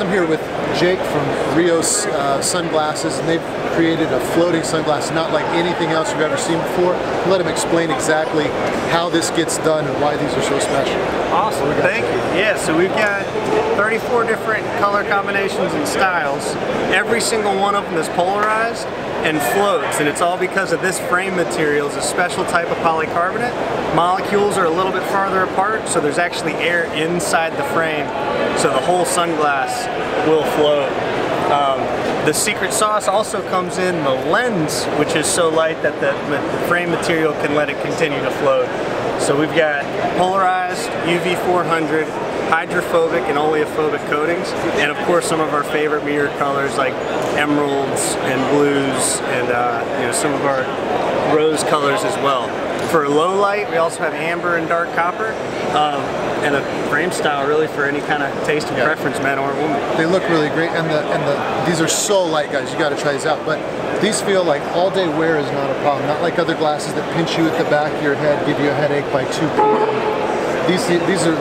I'm here with Jake from Rheos Sunglasses, and they've created a floating sunglass not like anything else you've ever seen before. I'll let him explain exactly how this gets done and why these are so special. Awesome, thank you. Yeah, so we've got 34 different color combinations and styles. Every single one of them is polarized and floats, and it's all because of this frame material. It's a special type of polycarbonate. Molecules are a little bit farther apart, so there's actually air inside the frame, so the whole sunglass will float. The secret sauce also comes in the lens, which is so light that the frame material can let it continue to float. So we've got polarized, UV 400, hydrophobic and oleophobic coatings, and of course some of our favorite mirror colors like emeralds and blues, and you know, some of our rose colors as well. For low light, we also have amber and dark copper, and a frame style really for any kind of taste and preference, man or woman. They look really great, and these are so light, guys. You got to try these out, but these feel like all day wear is not a problem. Not like other glasses that pinch you at the back of your head, give you a headache by 2 p.m.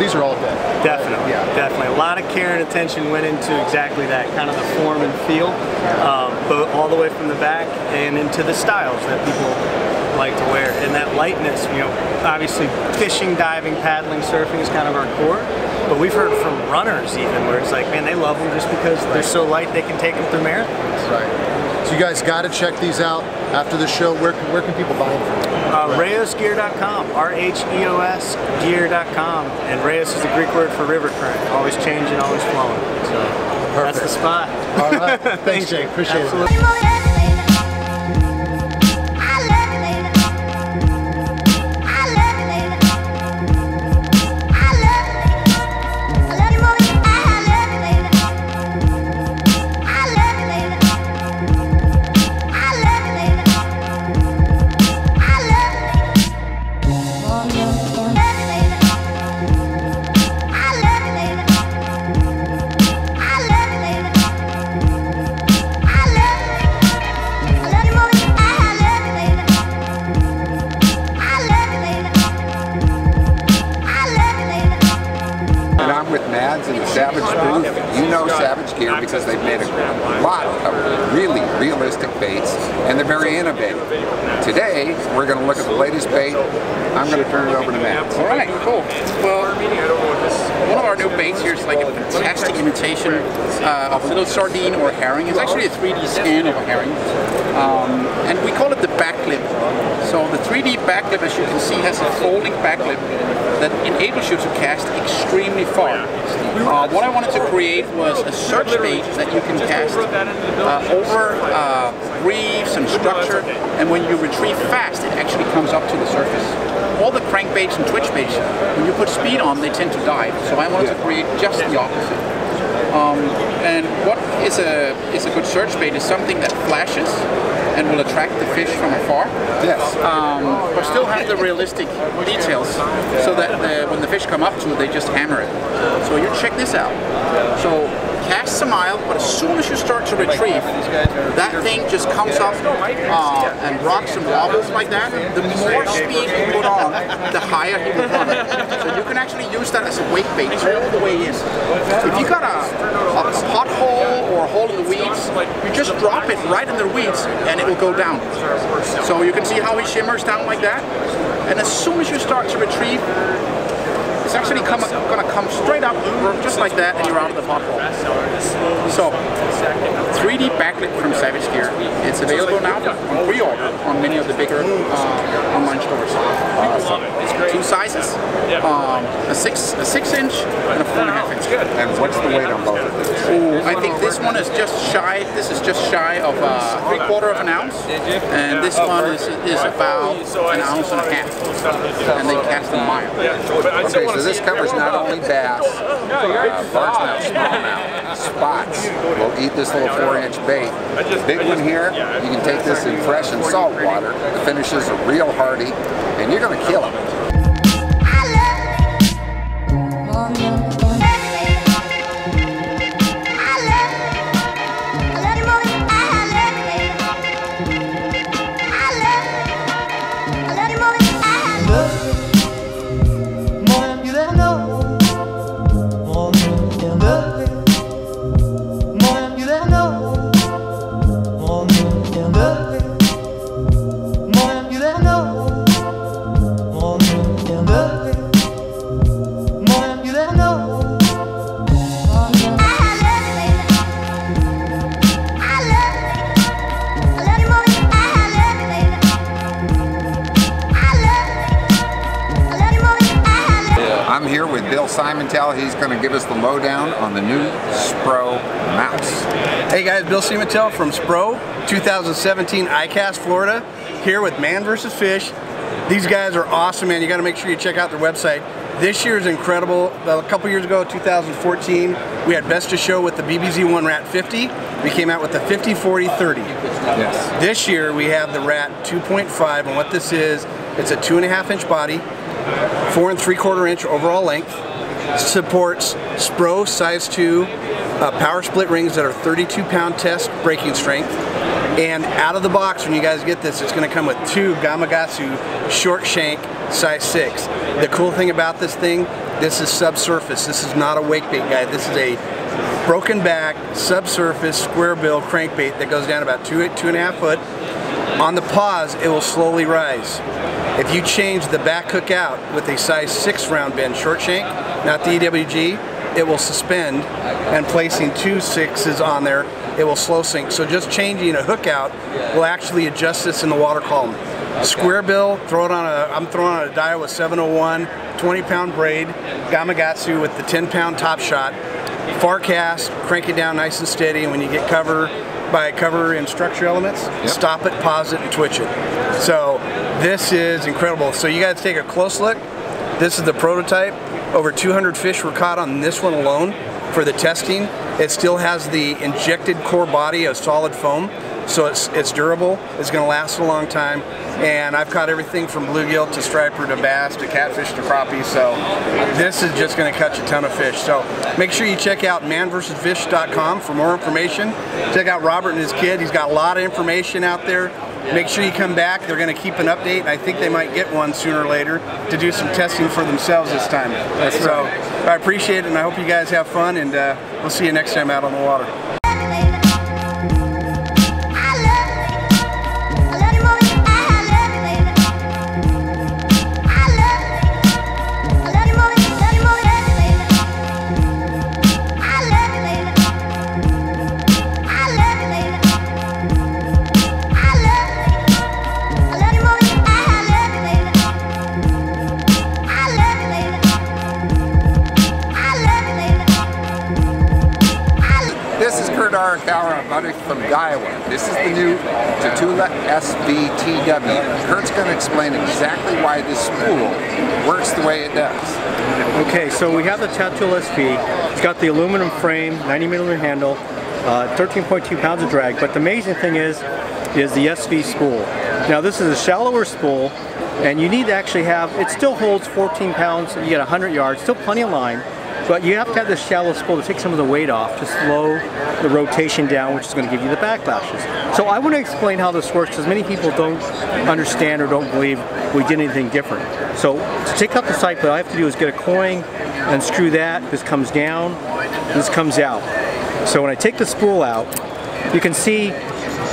These are all dead. Definitely, yeah, definitely. A lot of care and attention went into exactly that, kind of the form and feel, but all the way from the back and into the styles that people like to wear. And that lightness, you know, obviously fishing, diving, paddling, surfing is kind of our core, but we've heard from runners even where it's like, man, they love them just because they're so light they can take them through marathons. Right. So you guys got to check these out after the show. Where can people buy them from? Rheosgear.com, R-H-E-O-S, gear.com, and Rheos is the Greek word for river current, always changing, always flowing, so that's the spot. All right, thanks Jake, appreciate it. Savage booth, you know Savage Gear because they've made a lot of really realistic baits and they're very innovative. Today, we're going to look at the latest bait. I'm going to turn it over to Matt. All right, cool. Well, one of our new baits here is like a fantastic imitation of a little sardine or herring. It's actually a 3D scan of a herring. And we call it the backlip. So the 3D backlip, as you can see, has a folding backlip that enables you to cast extremely far. What I wanted to create was a search bait that you can cast over reefs and structure, and when you retrieve fast, it actually comes up to the surface. All the crankbaits and twitch baits, when you put speed on, they tend to dive. So I wanted to create just the opposite. And what is a good search bait is something that flashes and will attract the fish from afar. Yes. But still have the realistic details so that when the fish come up to it, they just hammer it. So you check this out. So cast a mile, but as soon as you start to retrieve, that thing just comes up and rocks and wobbles like that. The more speed you put on, the higher he will run. So you can actually use that as a wake bait all the way in. If you got a pothole or a hole in the weeds, you just drop it right in the weeds and it will go down. So you can see how he shimmers down like that. And as soon as you start to retrieve, it's actually gonna come straight up just like that and you're out of the pothole. So 3D 3D backlit from Savage Gear. It's available now on pre-order on many of the bigger online stores. I love it. It's great. Two sizes, a 6-inch and a 4.5-inch. And what's the weight on both of these? Ooh, I think this one is just shy. This is just shy of 3/4 of an ounce, and this one is about 1.5 ounces, and they cast them mild. Okay, so this covers not only bass, largemouth, smallmouth, spots. We'll eat this little 4-inch bait. The big one here, you can take this in fresh and salt water. The finishes are real hardy, and you're going to kill them. He's going to give us the lowdown on the new Spro mouse. Hey guys, Bill Simantel from Spro, 2017 iCast Florida, here with ManVersusFish. These guys are awesome, man. You got to make sure you check out their website. This year is incredible. A couple years ago, 2014, we had Best of Show with the BBZ1 Rat 50. We came out with the 50, 40, 30. Yes. This year we have the Rat 2.5, and what this is, it's a 2.5-inch body, 4 3/4-inch overall length. Supports Spro size 2 power split rings that are 32-pound test breaking strength, and out of the box when you guys get this, it's going to come with 2 Gamagatsu short shank size 6. The cool thing about this thing, this is subsurface. This is not a wake bait, guy. This is a broken back subsurface square bill crankbait that goes down about 2.5 foot. On the paws, it will slowly rise. If you change the back hook out with a size 6 round bend short shank, not the EWG, it will suspend, and placing 2 6s on there, it will slow sink. So just changing a hook out will actually adjust this in the water column. Square bill, throw it on a, I'm throwing on a Daiwa 701, 20-pound braid, Gamagatsu with the 10-pound top shot, far cast, crank it down nice and steady, and when you get cover, by cover and structure elements, stop it, pause it, and twitch it. So this is incredible. So you guys take a close look. This is the prototype. Over 200 fish were caught on this one alone for the testing. It still has the injected core body of solid foam, so it's durable, it's going to last a long time, and I've caught everything from bluegill to striper to bass to catfish to crappie, so this is just going to catch a ton of fish. So make sure you check out ManVersusFish.com for more information. Check out Robert and his kid, he's got a lot of information out there. Make sure you come back. They're going to keep an update, and I think they might get one sooner or later to do some testing for themselves this time. So I appreciate it, and I hope you guys have fun, and we'll see you next time out on the water. From Daiwa. This is the new Tatula SVTW. Kurt's going to explain exactly why this spool works the way it does. Okay, so we have the Tatula SV. It's got the aluminum frame, 90mm handle, 13.2 pounds of drag. But the amazing thing is the SV spool. Now this is a shallower spool, and you need to actually have, it still holds 14 pounds, you get 100 yards, still plenty of line. But you have to have this shallow spool to take some of the weight off to slow the rotation down, which is going to give you the backlashes. So I want to explain how this works, because many people don't understand or don't believe we did anything different. So to take out the side plate, all I have to do is get a coin and screw that. This comes down, this comes out. So when I take the spool out, you can see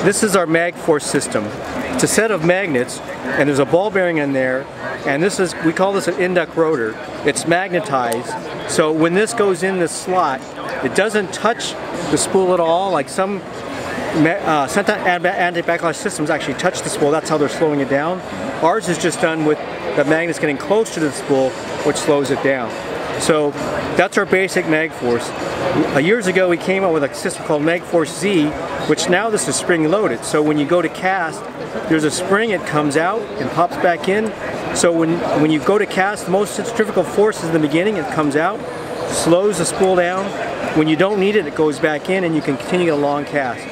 this is our MAG4 system. It's a set of magnets, and there's a ball bearing in there, and this is, we call this an induct rotor. It's magnetized, so when this goes in this slot, it doesn't touch the spool at all, like some center and anti-backlash systems actually touch the spool. That's how they're slowing it down. Ours is just done with the magnets getting close to the spool, which slows it down. So that's our basic mag force. Years ago we came up with a system called Mag Force Z, which now this is spring loaded. So when you go to cast, there's a spring, it comes out and pops back in. So when you go to cast, most centrifugal force is in the beginning, it comes out, slows the spool down. When you don't need it, it goes back in and you can continue a long cast.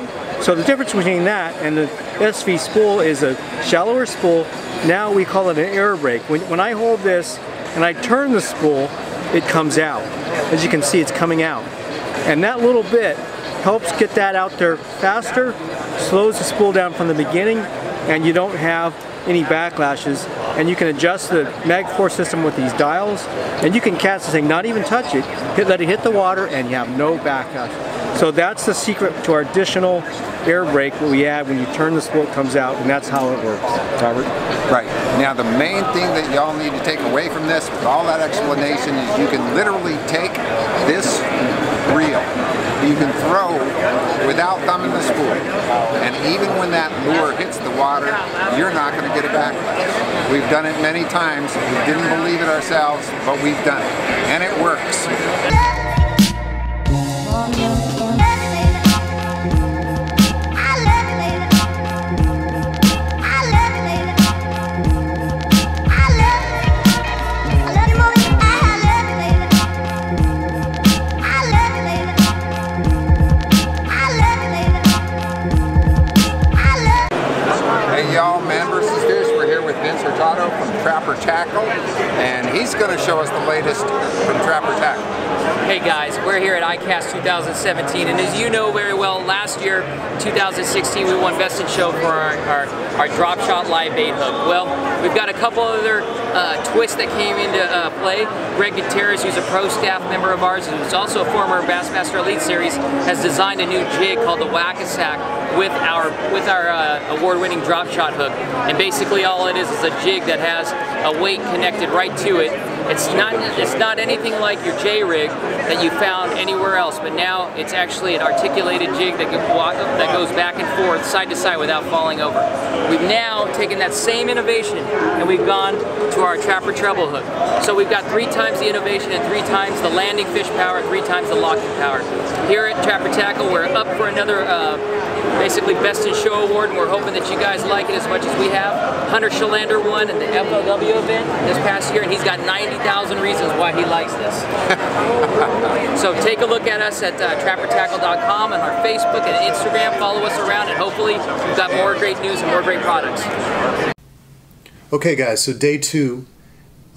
So the difference between that and the SV spool is a shallower spool. Now we call it an air brake. When I hold this and I turn the spool, it comes out. As you can see, it's coming out. And that little bit helps get that out there faster, slows the spool down from the beginning, and you don't have any backlashes. And you can adjust the Mag4 system with these dials, and you can cast this thing, not even touch it, let it hit the water, and you have no backlash. So that's the secret to our additional air brake that we add. When you turn the spool, it comes out, and that's how it works. Robert? Right. Now the main thing that y'all need to take away from this, with all that explanation, is you can literally take this reel. You can throw without thumbing the spool. And even when that lure hits the water, you're not going to get it back. We've done it many times. We didn't believe it ourselves, but we've done it. And it works. From Trapper Tackle, and he's going to show us the latest from Trapper Tackle. Hey guys, we're here at iCast 2017, and as you know very well, last year, 2016, we won Best in Show for our drop shot live bait hook. Well, we've got a couple other twists that came into play. Greg Gutierrez, who's a pro staff member of ours, who's also a former Bassmaster Elite Series, has designed a new jig called the Wacka Sack with our award-winning drop shot hook. And basically all it is a jig that has a weight connected right to it. It's not anything like your J-rig that you found anywhere else, but now it's actually an articulated jig that goes back and forth, side to side, without falling over. We've now taken that same innovation and we've gone to our Trapper Treble hook. So we've got 3 times the innovation and 3 times the landing fish power, 3 times the locking power. Here at Trapper Tackle, we're up for another basically Best in Show award, and we're hoping that you guys like it as much as we have. Hunter Shalander won at the FLW event this past year, and he's got 90,000 reasons why he likes this. So take a look at us at TrapperTackle.com and our Facebook and Instagram. Follow us around, and hopefully we've got more great news and more great products. Okay guys, so day 2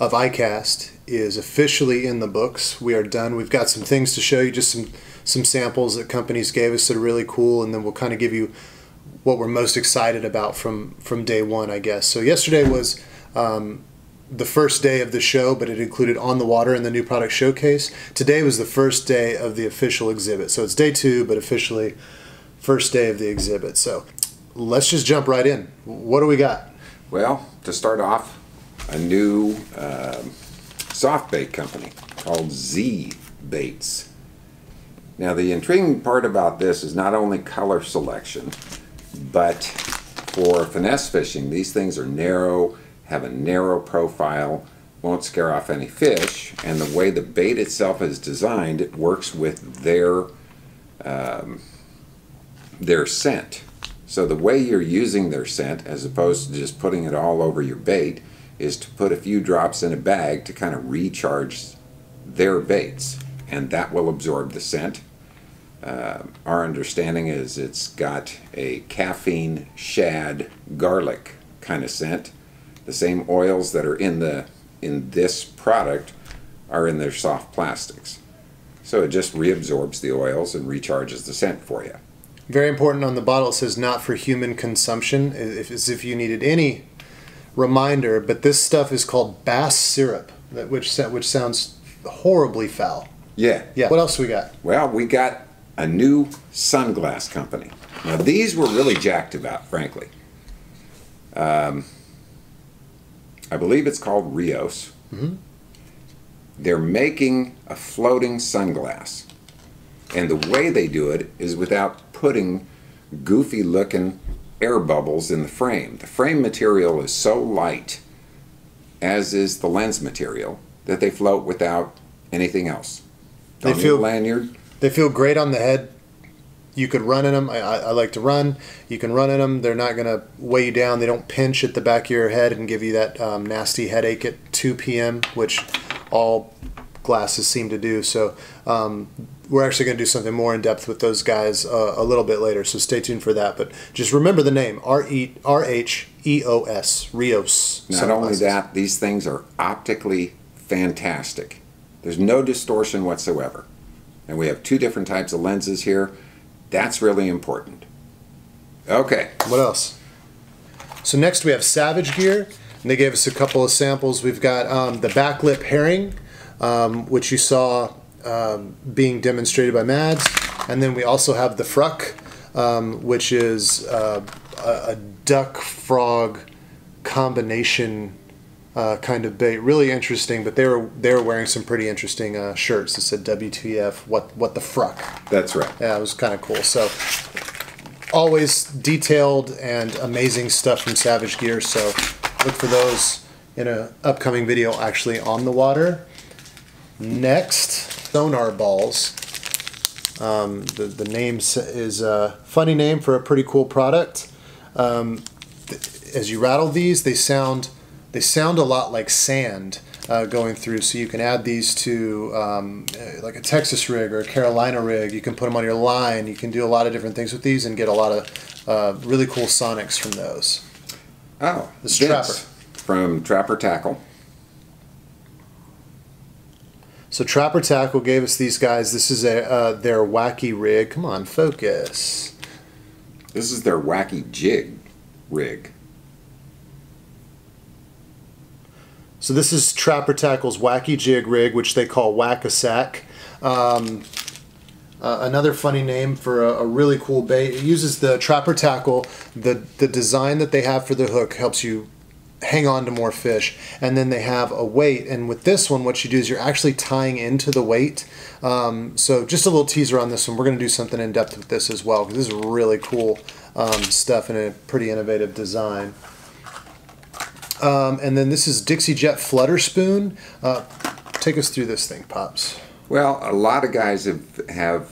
of iCast is officially in the books. We are done. We've got some things to show you, just some samples that companies gave us that are really cool, and then we'll kind of give you what we're most excited about from day 1, I guess. So yesterday was the first day of the show, but it included On the Water and the new product showcase. Today was the first day of the official exhibit. So it's day 2, but officially first day of the exhibit. So let's just jump right in. What do we got? Well, to start off, a new soft bait company called Z Baits. Now the intriguing part about this is not only color selection, but for finesse fishing, these things are narrow, have a narrow profile, won't scare off any fish, and the way the bait itself is designed, it works with their scent. So the way you're using their scent, as opposed to just putting it all over your bait, is to put a few drops in a bag to kind of recharge their baits, and that will absorb the scent. Our understanding is it's got a caffeine, shad, garlic kind of scent. The same oils that are in this product are in their soft plastics. So it just reabsorbs the oils and recharges the scent for you. Very important on the bottle, it says not for human consumption, as if you needed any reminder, but this stuff is called Bass Syrup, which sounds horribly foul. Yeah. Yeah. What else we got? Well, we got a new sunglass company. Now these were really jacked about, frankly. I believe it's called Rheos. Mm-hmm. They're making a floating sunglass. And the way they do it is without putting goofy looking air bubbles in the frame. The frame material is so light, as is the lens material, that they float without anything else. Don't need a lanyard. They feel great on the head. You could run in them. I like to run. You can run in them. They're not going to weigh you down. They don't pinch at the back of your head and give you that nasty headache at 2 p.m., which all glasses seem to do. So we're actually going to do something more in depth with those guys a little bit later. So stay tuned for that. But just remember the name, R-H-E-O-S, Rheos. Not only that, these things are optically fantastic. There's no distortion whatsoever. And we have two different types of lenses here. That's really important. Okay. What else? So next we have Savage Gear, and they gave us a couple of samples. We've got the backlip herring, which you saw being demonstrated by Mads. And then we also have the fruck, which is a duck-frog combination kind of bait. Really interesting, but they were wearing some pretty interesting shirts that said WTF, what the fruck. That's right. Yeah, it was kind of cool. So always detailed and amazing stuff from Savage Gear, so look for those in an upcoming video actually on the water. Next, Sonar Balls. The name is a funny name for a pretty cool product. As you rattle these, they sound a lot like sand going through, so you can add these to like a Texas rig or a Carolina rig. You can put them on your line. You can do a lot of different things with these and get a lot of really cool sonics from those. Oh, this Trapper. From Trapper Tackle. So Trapper Tackle gave us these guys. This is their wacky rig. Come on, focus. This is their wacky jig rig. So this is Trapper Tackle's wacky jig rig, which they call Wacka Sack. Another funny name for a really cool bait. It uses the Trapper Tackle. The design that they have for the hook helps you hang on to more fish. And then they have a weight. And with this one, what you do is you're actually tying into the weight. So just a little teaser on this one. We're going to do something in depth with this as well, because this is really cool stuff and a pretty innovative design. And then this is Dixie Jet Flutterspoon. Take us through this thing, Pops. Well, a lot of guys have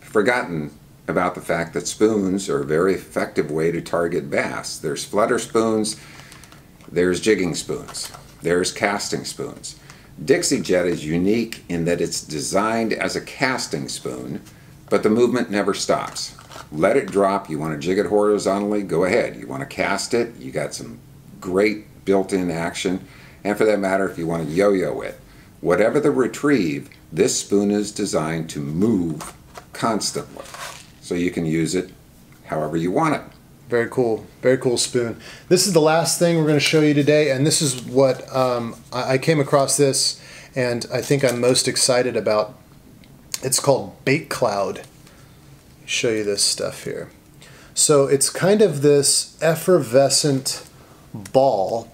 forgotten about the fact that spoons are a very effective way to target bass. There's flutter spoons, there's jigging spoons, there's casting spoons. Dixie Jet is unique in that it's designed as a casting spoon, but the movement never stops. Let it drop. You want to jig it horizontally, go ahead. You want to cast it, you got some great built-in action, and for that matter, if you want to yo-yo it. Whatever the retrieve, this spoon is designed to move constantly, so you can use it however you want it. Very cool. Very cool spoon. This is the last thing we're going to show you today, and this is what I came across this, and I think I'm most excited about. It's called Bait Cloud. I'll show you this stuff here. So it's kind of this effervescent ball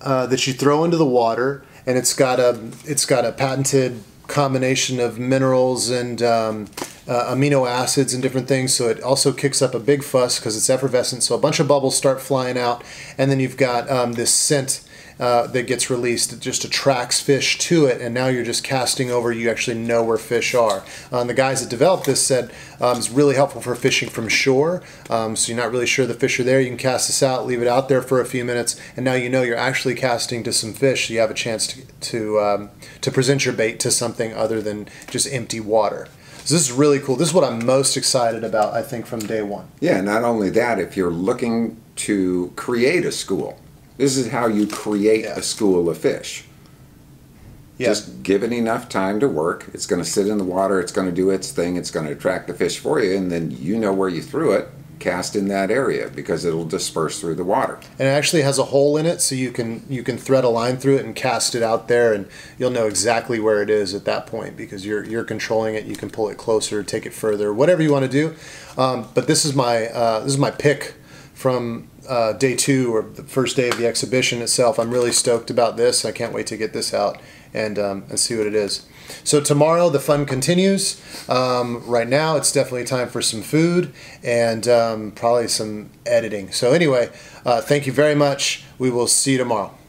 that you throw into the water, and it's got a patented combination of minerals and amino acids and different things, so it also kicks up a big fuss because it's effervescent, so a bunch of bubbles start flying out, and then you've got this scent that gets released. It just attracts fish to it, and now you're just casting over. You actually know where fish are. The guys that developed this said it's really helpful for fishing from shore, so you're not really sure the fish are there. You can cast this out, leave it out there for a few minutes, and now you know you're actually casting to some fish, so you have a chance to present your bait to something other than just empty water. So this is really cool. This is what I'm most excited about, I think, from day one. Yeah, not only that, if you're looking to create a school, this is how you create a school of fish. Yeah. Just give it enough time to work. It's going to sit in the water. It's going to do its thing. It's going to attract the fish for you. And then you know where you threw it. Cast in that area because it'll disperse through the water. And it actually has a hole in it, so you can thread a line through it and cast it out there, and you'll know exactly where it is at that point because you're controlling it. You can pull it closer, take it further, whatever you want to do. But this is my pick from day two, or the first day of the exhibition itself. I'm really stoked about this. I can't wait to get this out and see what it is. So tomorrow the fun continues. Right now it's definitely time for some food and probably some editing. So anyway, thank you very much. We will see you tomorrow.